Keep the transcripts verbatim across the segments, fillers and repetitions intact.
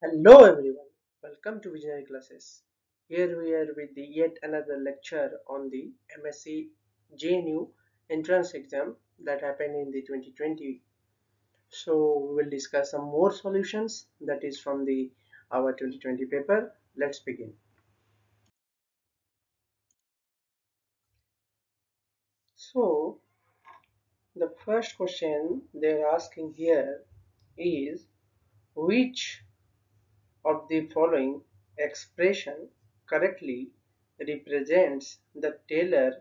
Hello everyone, welcome to Visionary Classes. Here we are with the yet another lecture on the MSc J N U entrance exam that happened in the twenty twenty. So we will discuss some more solutions that is from the our twenty twenty paper. Let's begin. So the first question they are asking here is which of the following expression correctly represents the Taylor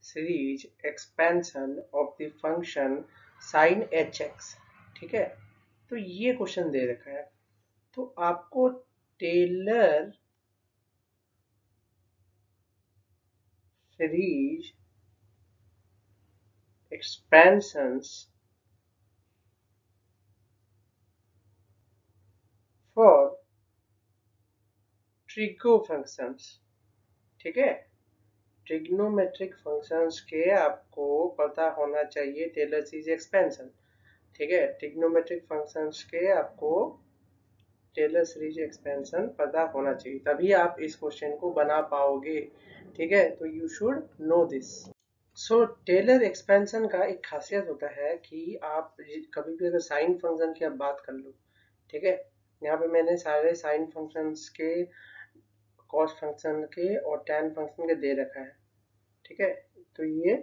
series expansion of the function sin hx. ठीक है, तो ये question दे रखा है, तो आपको Taylor series expansions for trigo functions, ठीक है, ट्रिग्नोमेट्रिक फंक्शंस के आपको पता होना चाहिए टेलर सीरीज एक्सपेंशन, ठीक है, ट्रिग्नोमेट्रिक फंक्शंस के आपको टेलर सीरीज एक्सपेंशन पता होना चाहिए, तभी आप इस क्वेश्चन को बना पाओगे, ठीक है, तो you should know this. So Taylor expansion का एक खासियत होता है कि आप कभी भी अगर साइन फंक्शन की आप बात कर लो, ठीक है, यहाँ पे मैंने सारे साइन फंक्शंस के कॉस फंक्शन के और टैन फंक्शन के दे रखा है, ठीक है, तो ये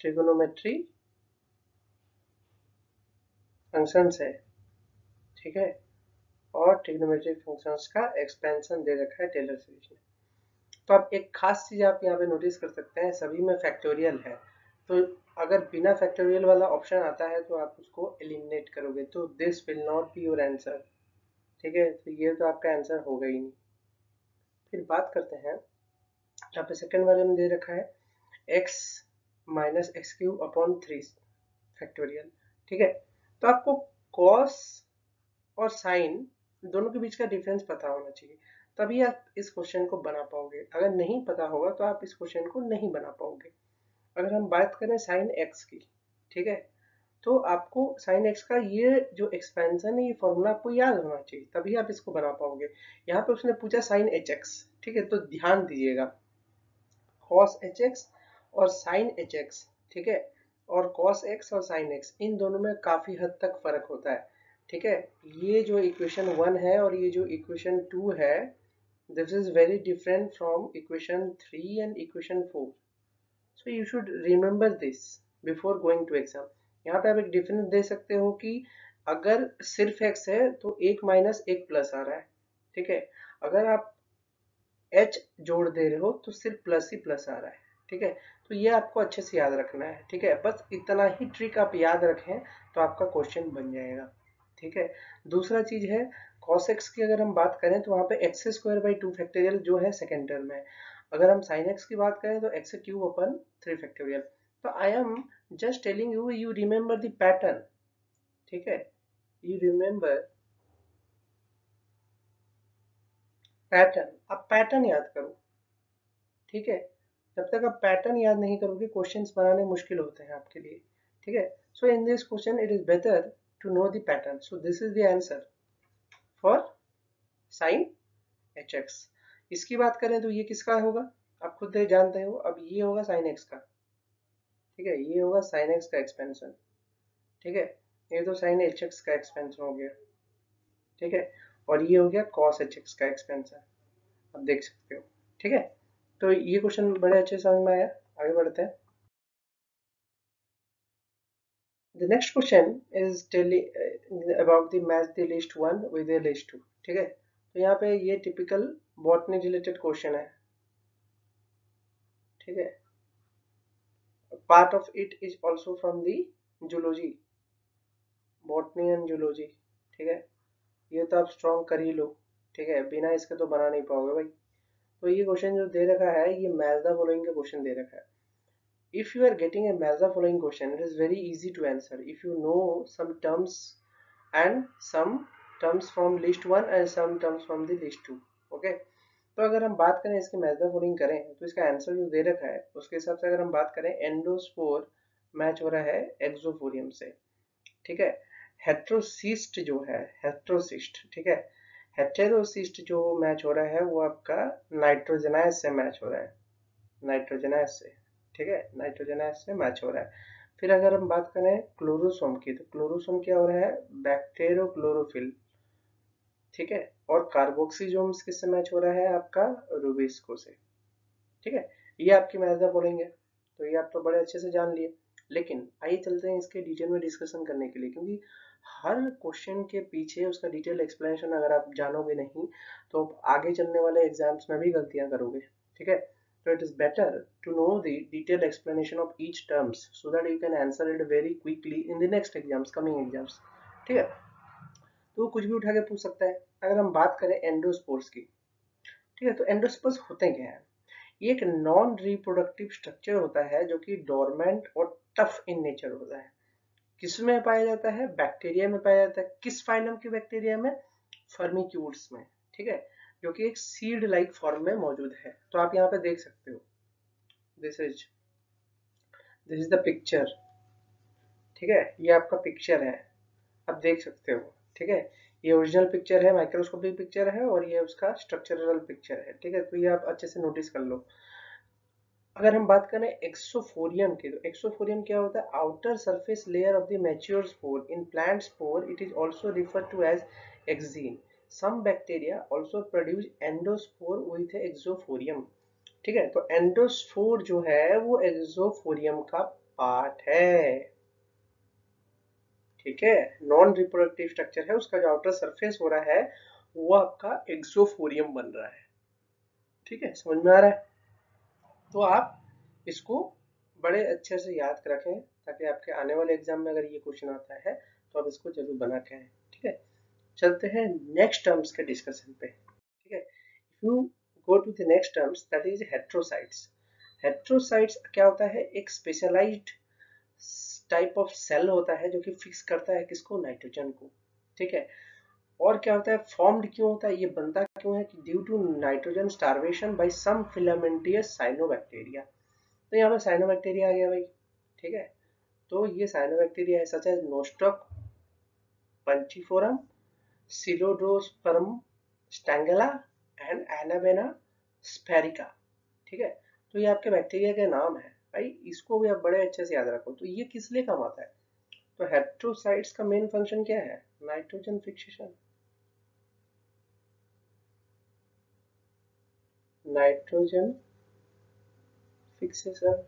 ट्रिगोनोमेट्री फंक्शंस है, ठीक है, और ट्रिगोनोमेट्री फंक्शंस का एक्सपेंशन दे रखा है टेलर सीरीज में. तो आप एक खास चीज आप यहाँ पे नोटिस कर सकते हैं, सभी में फैक्टोरियल है, तो अगर बिना फैक्टोरियल वाला ऑप्शन आता है तो आप उसको एलिमिनेट करोगे, तो this will not be your answer, ठीक है, तो ये तो आपका आंसर होगा ही नहीं. फिर बात करते हैं, यहाँ पे सेकेंड वाले में दे रखा है x minus x cube upon three factorial, ठीक है, तो आपको कॉस और साइन दोनों के बीच का डिफरेंस पता होना चाहिए, तभी आप इस क्वेश्चन को बना पाओगे. अगर नहीं पता होगा तो आप इस क्वेश्चन को नहीं बना पाओगे. अगर हम बात करें साइन x की, ठीक है, तो आपको साइन एक्स का ये जो एक्सपेंशन है ये फॉर्मूला आपको याद होना चाहिए, तभी आप इसको बना पाओगे. यहाँ पे उसने पूछा साइन एच एक्स, ठीक है, तो ध्यान दीजिएगा, कॉस एच एक्स और साइन एच एक्स, ठीक है, और कॉस एक्स और साइन एक्स इन दोनों में काफी हद तक फर्क होता है, ठीक है. ये जो इक्वेशन वन है और ये जो इक्वेशन टू है, this is very different from equation three and equation four, so you should remember this before going to exam. यहाँ पे आप एक डिफरेंस दे सकते हो कि अगर सिर्फ x है तो एक माइनस एक प्लस आ रहा है, ठीक है, अगर आप h जोड़ दे रहे हो तो सिर्फ प्लस ही प्लस आ रहा है, ठीक है, तो ये आपको अच्छे से याद रखना है, ठीक है, बस इतना ही ट्रिक आप याद रखें तो आपका क्वेश्चन बन जाएगा, ठीक है. दूसरा चीज है cos x की अगर हम बात करें तो वहाँ पे x square by two factorial जो है सेकेंड टर्म है. अगर हम साइन एक्स की बात करें तो x cube upon three factorial. तो I am just telling you, you remember the pattern, ठीक है, यू रिमेम्बर पैटर्न. आप पैटर्न याद करो, ठीक है, जब तक आप पैटर्न याद नहीं करोगे क्वेश्चंस बनाने मुश्किल होते हैं आपके लिए, ठीक है. So in this question it is better to know the pattern. So this is the answer for sine H x. इसकी बात करें तो ये किसका होगा, आप खुद जानते हो, अब ये होगा साइन एक्स का, ठीक है, ये होगा साइन एक्स का एक्सपेंशन, ठीक है, ये तो साइन एच एक्स का एक्सपेंशन हो गया, ठीक है, और ये हो गया कॉस एच एक्स का एक्सपेंशन, आप देख सकते हो, ठीक है. तो ये क्वेश्चन बड़े अच्छे समझ में आया. आगे बढ़ते हैं. The next question is telling about the match the list one with the list two, ठीक है, तो यहाँ पे ये टिपिकल बॉटनी रिलेटेड क्वेश्चन है, ठीक है, part of it is also from the zoology, botany and zoology, ठीक है, ये तो आप strong कर ही लो, ठीक है, बिना इसके तो बना नहीं पाओगे भाई. तो ये क्वेश्चन जो दे रखा है ये match the following का क्वेश्चन दे रखा है. If you are getting a match the following question, it is very easy to answer if you know some terms and some terms from list one and some terms from the list two, okay. तो अगर हम बात करें इसके match the following करें तो इसका answer जो दे रखा है उसके हिसाब से अगर हम बात करें, एंडोस्पोर मैच हो रहा है एक्सोफोरियम से, ठीक है, हेट्रोसिस्ट जो है, हेट्रोसिस्ट, ठीक है, हेटेरोसिस्ट जो मैच हो रहा है वो आपका नाइट्रोजनाइज से मैच हो रहा है, नाइट्रोजनाइज से, ठीक है, नाइट्रोजनाइज से मैच हो रहा है। फिर अगर हम बात करें क्लोरोसोम की, तो क्लोरोसोम क्या हो रहा है, बैक्टेरो क्लोरोफिल, ठीक है, और कार्बोक्सीजोम्स किससे मैच हो रहा है आपका, रूबिस्को से, ठीक है। ये आपकी मैथ में बोलेंगे तो ये आप तो बड़े अच्छे से जान लिए, लेकिन आइए चलते हैं इसके डिटेल में डिस्कशन करने के लिए, क्योंकि हर क्वेश्चन के पीछे उसका डिटेल एक्सप्लेनेशन अगर आप जानोगे नहीं तो आप आगे चलने वाले एग्जाम्स में भी गलतियां करोगे, ठीक है। तो it is better to know the detail explanation of each terms so that you can answer it very quickly in the next exams, coming exams, ठीक है। तो कुछ भी उठा के पूछ सकता है। अगर हम बात करें एंडोस्पोर्स की, ठीक है, तो एंडोस्पोर्स होते क्या हैं, ये एक नॉन रिप्रोडक्टिव स्ट्रक्चर होता है जो कि डोरमेंट और टफ इन नेचर होता है। किस में पाया जाता है, बैक्टीरिया में पाया जाता है। किस फाइलम के बैक्टीरिया में, फर्मिक्यूल्स में, ठीक है, जो कि एक सीड लाइक फॉर्म में मौजूद है। तो आप यहाँ पे देख सकते हो, this is this is the picture, ठीक है, ये आपका पिक्चर है, आप देख सकते हो, ठीक है, ये ओरिजिनल पिक्चर है, माइक्रोस्कोपिक पिक्चर है, और ये उसका स्ट्रक्चरल पिक्चर है, ठीक है। तो ये आप अच्छे से नोटिस कर लो। अगर हम बात करें एक्सोफोरियम की, तो एक्सोफोरियम क्या होता है, outer surface layer of the mature spore in plant spore, it is also referred to as exine. Some bacteria also produce endospore with exosporium, ठीक है। तो एंडोस्पोर जो है वो एक्सोफोरियम का पार्ट है, ठीक है, नॉन रिप्रोडक्टिव स्ट्रक्चर है, उसका जो आउटर सरफेस हो रहा है वो आपका एक्सोफोरियम बन रहा है, ठीक है, समझ में आ रहा है। तो आप इसको बड़े अच्छे से याद रखें ताकि आपके आने वाले एग्जाम में अगर ये क्वेश्चन आता है तो आप इसको जरूर बना के आए, ठीक है। चलते हैं नेक्स्ट टर्म्स के डिस्कशन पे, ठीक है। If you go to the next terms that is हेट्रोसाइट्स। हेट्रोसाइट्स क्या होता है, एक स्पेशलाइज्ड टाइप ऑफ सेल होता है जो कि फिक्स करता है किसको, नाइट्रोजन को, ठीक है। और क्या होता है, फॉर्म्ड क्यों होता है, ये बनता क्यों है, कि due to nitrogen starvation by some filamentous cyanobacteria. तो यहाँ पे साइनोबैक्टीरिया आ गया भाई, ठीक है। तो ये साइनोबैक्टीरिया है सच एज नोस्टॉक, पंचीफोरम, सिलोडोस्पर्म, स्टैंगला एंड एनाबेना स्पेरिका, ठीक है। तो ये आपके बैक्टीरिया के नाम है भाई, इसको भी आप बड़े अच्छे से याद रखो। तो ये किस लिए काम आता है, तो हेट्रोसाइट्स का मेन फंक्शन क्या है, नाइट्रोजन फिक्सेशन, नाइट्रोजन फिक्सेशन,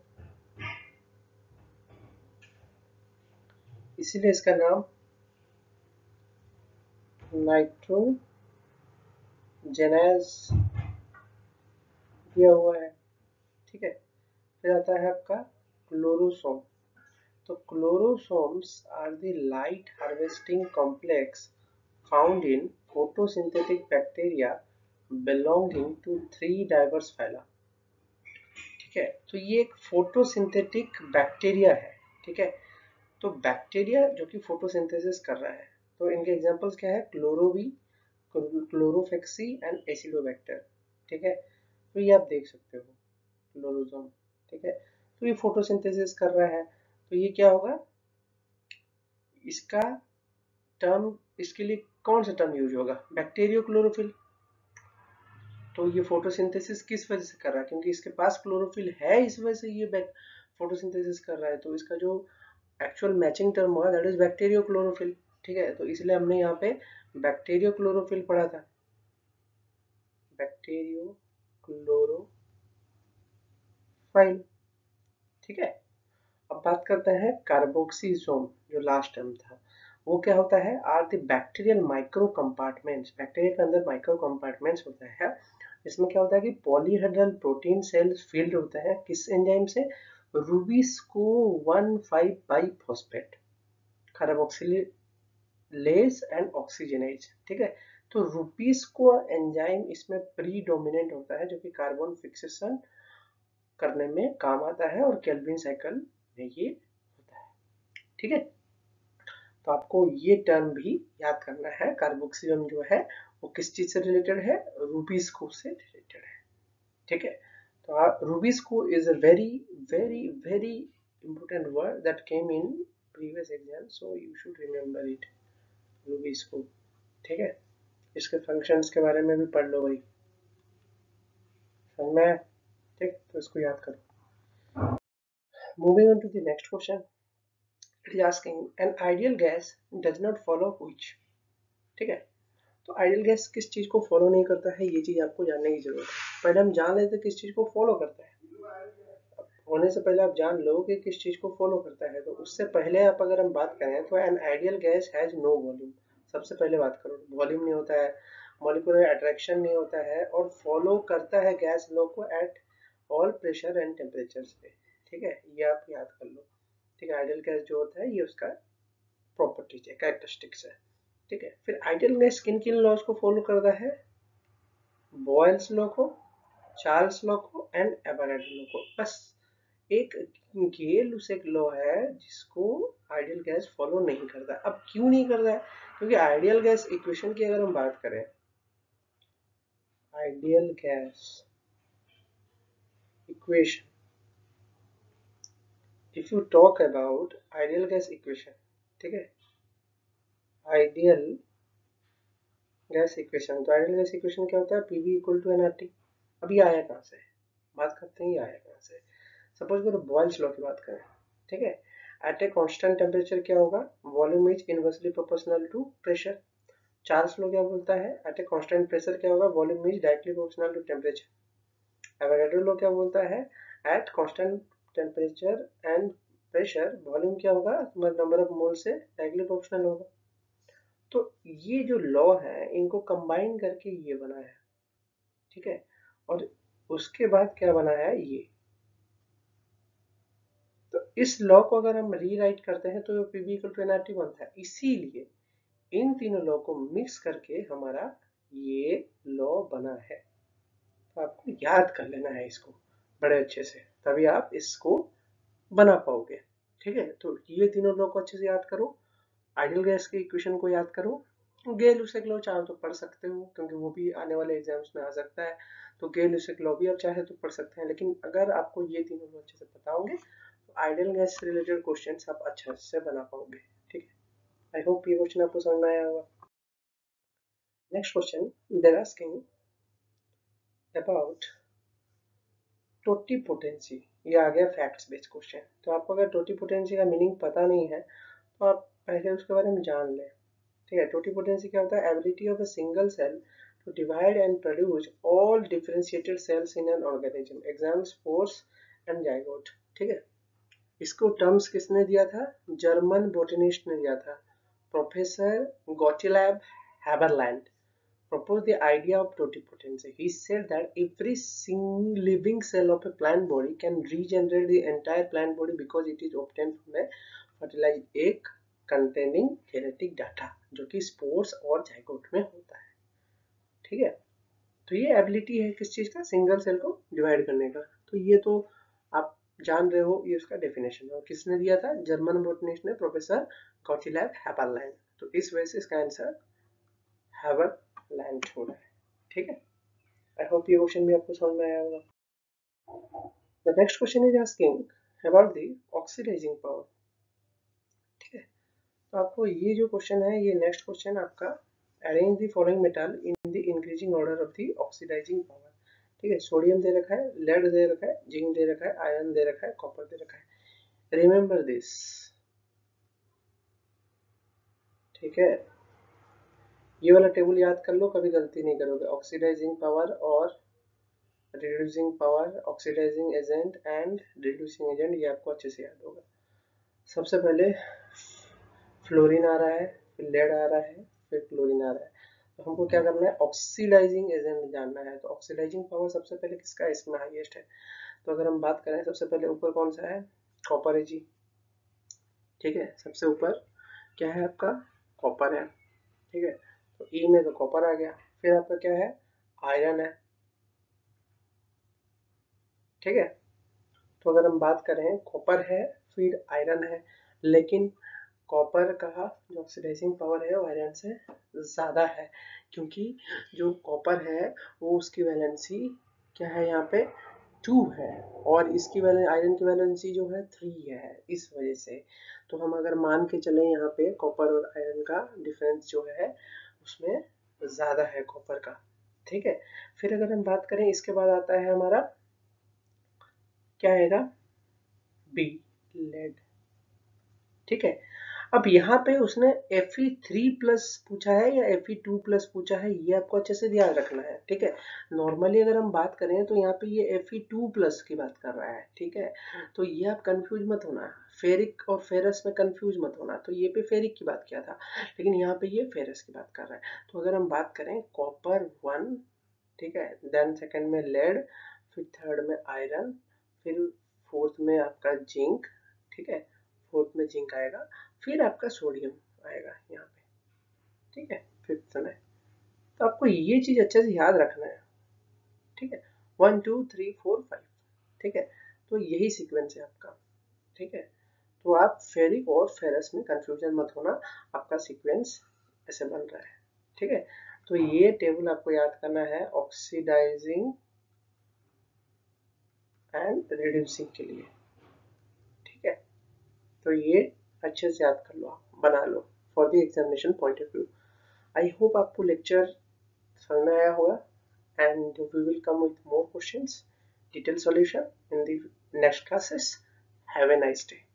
इसीलिए इसका नाम नाइट्रोजेनाइज दिया हुआ है, ठीक है। फिर आता है आपका क्लोरोसोम। तो chlorosomes are the light harvesting complex found in photosynthetic bacteria belonging to three diverse phyla, ठीक है। तो ये एक फोटोसिंथेटिक बैक्टीरिया है, ठीक है। तो बैक्टीरिया जो कि फोटोसिंथेसिस कर रहा है, तो इनके एग्जांपल्स क्या है, क्लोरोबी, क्लोरोफेक्सी एंड एसिडोबैक्टर, ठीक है। तो ये आप देख सकते हो क्लोरोसोम, ठीक है। तो ये फोटोसिंथेसिस कर रहा है, तो ये क्या होगा, इसका टर्म, इसके लिए कौन सा टर्म यूज होगा, बैक्टीरियो क्लोरोफिल। तो ये फोटोसिंथेसिस किस वजह से कर रहा है, क्योंकि इसके पास क्लोरोफिल है, इस वजह से ये फोटोसिंथेसिस कर रहा है। तो इसका जो एक्चुअल मैचिंग टर्म होगा दैट इज बैक्टीरियो क्लोरोफिल, ठीक है। तो इसलिए हमने यहाँ पे बैक्टीरियो क्लोरोफिल पढ़ा था, बैक्टीरियो क्लोरो फाइल, ठीक है। अब बात करते हैं कार्बोक्सीजोम, जो लास्ट टर्म था, वो क्या होता है, are the bacterial micro compartments, bacteria के अंदर माइक्रो कंपार्टमेंट्स होता है। इसमें क्या होता है कि पॉलीहेड्रल प्रोटीन सेल्स फील्ड होते हैं किस एंजाइम से, rubisco one five biphosphate, carboxylase and oxygenase, ठीक है। तो रूबिस्को एंजाइम इसमें प्रीडोमिनेंट होता है जो कि कार्बन फिक्सेशन करने में काम आता है, और केल्विन साइकिल में ये होता है, ठीक है। तो आपको ये टर्म भी याद करना है, कार्बोक्सिलम जो है वो किस चीज से रिलेटेड है, रूबिस्को से रिलेटेड है, ठीक है। तो rubisco is a very very very important word that came in previous exam, so you should remember it, rubisco, ठीक है। इसके फंक्शंस के बारे में भी पढ़ लो भाई, समझ में आया? ठीक, तो इसको याद करो। Moving on to the next question, it is asking an ideal gas does not follow which. ठीक है, तो आइडियल गैस किस चीज को फॉलो नहीं करता है, ये चीज आपको जानने की जरूरत है। पहले हम जान लेते हैं किस चीज को फॉलो करता है, होने से पहले आप जान लो कि किस चीज को फॉलो करता है। तो उससे पहले आप अगर हम बात करें तो an ideal gas has no volume, सबसे पहले बात करो, वॉल्यूम नहीं होता है, मॉलिक्यूलर अट्रैक्शन नहीं होता है, और फॉलो करता है गैस लो को at all pressure and temperatures पे। ठीक है, ये आप याद कर लो। ठीक है, आइडियल गैस जो होता है ये उसका प्रॉपर्टीज है, कैरेक्टरिस्टिक्स है। ठीक है, फिर आइडियल गैस किन किन लॉज को फॉलो करता है, बॉयल्स लॉ को, चार्ल्स लॉ को एंड एवोगाड्रो लॉ को। बस एक गेल उस एक लॉ है जिसको आइडियल गैस फॉलो नहीं करता। अब क्यों नहीं करता है, क्योंकि आइडियल गैस इक्वेशन की अगर हम बात करें, ideal gas equation, if you talk about ideal gas equation, ठीक है, आइडियल गैस इक्वेशन, तो आइडियल गैस इक्वेशन क्या होता है, पीवी इक्वल टू एनआरटी। अब ये आया कहाँ से, बात करते हैं ये आया कहाँ से। सपोज करो बॉयल्स लॉ की बात करें, ठीक है, एट ए कांस्टेंट टेम्परेचर क्या होगा, volume is inversely proportional to pressure. Charles law क्या बोलता है, एट ए कांस्टेंट प्रेशर क्या होगा, volume is directly proportional to temperature. Avogadro law क्या बोलता है, at constant temperature and pressure volume क्या होगा, नंबर ऑफ मोल से डायरेक्टली प्रोपोर्शनल होगा। तो ये जो लॉ है इनको कंबाइन करके ये बना है, ठीक है, और उसके बाद क्या बना है ये। इस लॉ को अगर हम रीराइट करते हैं तो पीवी इक्वल टू एनआरटी बनता है। इसीलिए इन तीनों लॉ को मिक्स करके हमारा ये लॉ बना है। तो आपको याद कर लेना है इसको बड़े अच्छे से, तभी आप इसको बना पाओगे। ठीक है, तो ये तीनों लॉ को अच्छे से याद करो, आइडियल गैस के इक्वेशन को याद करो, गे लुसेक लॉ चाहे तो पढ़ सकते हो क्योंकि वो भी आने वाले एग्जाम्स में आ सकता है, तो गे लुसेक लॉ भी आप चाहे तो पढ़ सकते हैं। लेकिन अगर आपको ये तीनों लॉ अच्छे से पता होंगे, आइडियल गैस से रिलेटेड क्वेश्चंस आप अच्छे से बना पाओगे। ठीक है, आई होप ये क्वेश्चन आपको समझ में आया होगा। Next question, they are asking about totipotency. ये आ गया फैक्ट्स बेस्ड क्वेश्चन। तो आपको अगर टोटीपोटेंसी का मीनिंग पता नहीं है तो आप पहले उसके बारे में जान लें। ठीक है, टोटीपोटेंसी क्या होता है, ability of a single cell to divide and produce all differentiated cells in an organism, exam spores and zygote. ठीक है, इसको टर्म्स किसने दिया था, जर्मन बोटेनिस्ट ने दिया था, professor Gottlieb Haberlandt proposed the idea of totipotency. He said that every single living cell of a plant body can regenerate the entire plant body because it is obtained from a fertilized egg containing genetic data, जो कि spores और zygote में होता है। ठीक है, तो ये एबिलिटी है किस चीज का, सिंगल सेल को डिवाइड करने का। तो ये तो आप जान रहे हो, ये उसका डेफिनेशन है। किसने दिया था, जर्मन बोटनिस्ट ने, प्रोफेसर गॉटलाब हैबरलैंड। तो इस वजह से इसका आंसर हैबरलैंड हो रहा है। ठीक है, आई होप ये क्वेश्चन भी आपको समझ में आया होगा। The next question is asking about the oxidising power. ठीक है, तो आपको ये जो क्वेश्चन है, ये नेक्स्ट क्वेश्चन आपका, arrange the following metal in the increasing order of the oxidising power. ठीक है, सोडियम दे रखा है, लेड दे रखा है, जिंक दे रखा है, आयरन दे रखा है, कॉपर दे रखा है। रिमेंबर दिस, ठीक है, ये वाला टेबल याद कर लो, कभी गलती नहीं करोगे। ऑक्सीडाइजिंग पावर और reducing power, oxidising agent and reducing agent, ये आपको अच्छे से याद होगा। सबसे पहले फ्लोरीन आ रहा है, फिर लेड आ रहा है, फिर क्लोरीन आ रहा है। हमको क्या करना है, ऑक्सीडाइजिंग एजेंट जानना है। तो ऑक्सीडाइजिंग पावर सबसे पहले किसका है, इसमें हाईएस्ट है। तो अगर हम बात करें, सबसे पहले ऊपर कौन सा है, कॉपर है जी। ठीक है, सबसे ऊपर क्या है आपका, कॉपर है। ठीक है, तो ई में तो कॉपर आ गया। फिर आपका क्या है, आयरन है। ठीक है, तो अगर हम बात करें, कॉपर है, फिर आयरन है, लेकिन कॉपर का जो ऑक्सीडाइजिंग पावर है वो आयरन से ज़्यादा है, क्योंकि जो कॉपर है वो उसकी वैलेंसी क्या है, यहाँ पे टू है, और इसकी वैलेंस आयरन की वैलेंसी जो है थ्री है। इस वजह से तो हम अगर मान के चले यहाँ पे कॉपर और आयरन का डिफरेंस जो है उसमें ज्यादा है कॉपर का, ठीक है। फिर अगर हम बात करें, इसके बाद आता है हमारा क्या आएगा, बी लेड, ठीक है। अब यहाँ पे उसने F E थ्री प्लस पूछा है या F E टू प्लस पूछा है, ये आपको अच्छे से ध्यान रखना है, ठीक है। नॉर्मली अगर हम बात करें तो यहाँ पे ये F E टू प्लस की बात कर रहा है, ठीक है। तो ये आप कंफ्यूज मत होना, फेरिक और फेरस में कंफ्यूज मत होना। तो ये पे फेरिक की बात किया था, लेकिन यहाँ पे ये फेरस की बात कर रहा है। तो अगर हम बात करें कॉपर वन, ठीक है, देन सेकेंड में लेड, फिर थर्ड में आयरन, फिर फोर्थ में आपका जिंक, ठीक है, फोर्थ में जिंक आएगा, फिर आपका सोडियम आएगा यहाँ पे, ठीक है, फिफ्थ में। तो आपको ये चीज अच्छे से याद रखना है, ठीक है, one two three four five, ठीक है। तो यही सीक्वेंस है आपका, ठीक है। तो आप फेरिक और फेरस में कंफ्यूजन मत होना, आपका सीक्वेंस ऐसे बन रहा है, ठीक है। तो ये टेबल आपको याद करना है ऑक्सीडाइजिंग एंड रिड्यूसिंग के लिए, ठीक है। तो ये अच्छे से याद कर लो, बना लो for the examination point of view. I hope आपको लेक्चर समझ में आया होगा, and we will come with more questions, detail solution in the next classes. Have a nice day.